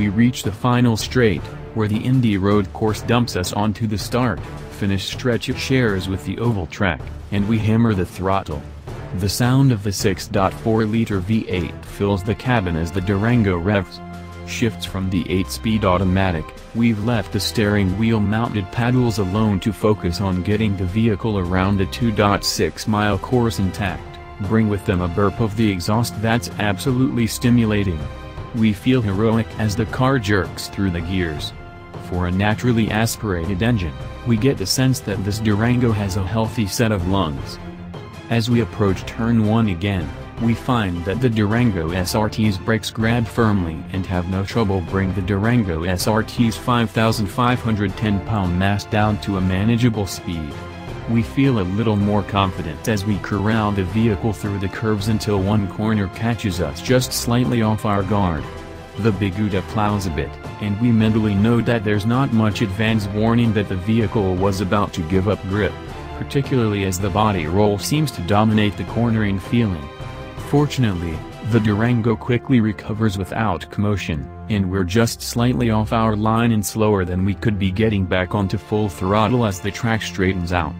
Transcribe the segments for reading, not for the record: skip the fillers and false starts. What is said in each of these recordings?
we reach the final straight, where the Indy Road Course dumps us onto the start finish stretch it shares with the oval track, and we hammer the throttle. The sound of the 6.4-liter V8 fills the cabin as the Durango revs. Shifts from the 8-speed automatic, we've left the steering wheel mounted paddles alone to focus on getting the vehicle around the 2.6-mile course intact. Bring with them a burp of the exhaust that's absolutely stimulating. We feel heroic as the car jerks through the gears. For a naturally aspirated engine, we get the sense that this Durango has a healthy set of lungs. As we approach turn 1 again, we find that the Durango SRT's brakes grab firmly and have no trouble bringing the Durango SRT's 5,510-pound mass down to a manageable speed. We feel a little more confident as we corral the vehicle through the curves until one corner catches us just slightly off our guard. The Big Uda plows a bit, and we mentally know that there's not much advance warning that the vehicle was about to give up grip, particularly as the body roll seems to dominate the cornering feeling. Fortunately, the Durango quickly recovers without commotion, and we're just slightly off our line and slower than we could be getting back onto full throttle as the track straightens out.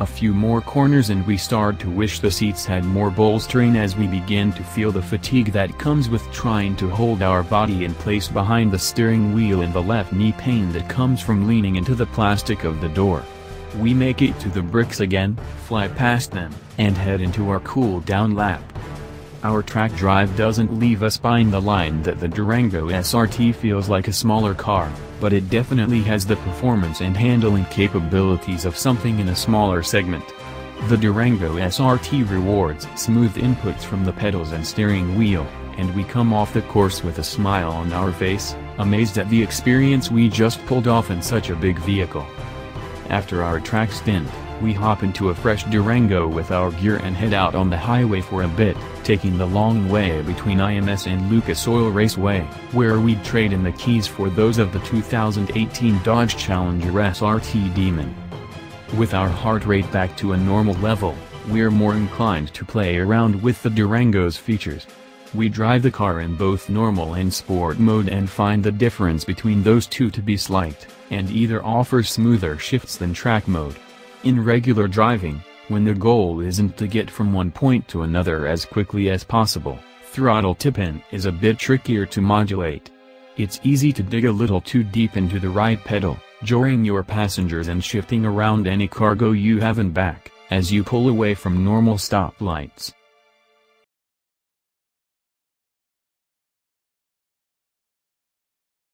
A few more corners and we start to wish the seats had more bolstering as we begin to feel the fatigue that comes with trying to hold our body in place behind the steering wheel and the left knee pain that comes from leaning into the plastic of the door. We make it to the bricks again, fly past them, and head into our cool-down lap. Our track drive doesn't leave us behind the line that the Durango SRT feels like a smaller car, but it definitely has the performance and handling capabilities of something in a smaller segment. The Durango SRT rewards smooth inputs from the pedals and steering wheel, and we come off the course with a smile on our face, amazed at the experience we just pulled off in such a big vehicle. After our track stint, we hop into a fresh Durango with our gear and head out on the highway for a bit, taking the long way between IMS and Lucas Oil Raceway, where we'd trade in the keys for those of the 2018 Dodge Challenger SRT Demon. With our heart rate back to a normal level, we're more inclined to play around with the Durango's features. We drive the car in both normal and sport mode and find the difference between those two to be slight, and either offers smoother shifts than track mode. In regular driving, when the goal isn't to get from one point to another as quickly as possible, throttle tip-in is a bit trickier to modulate. It's easy to dig a little too deep into the right pedal, jarring your passengers and shifting around any cargo you have in back, as you pull away from normal stoplights.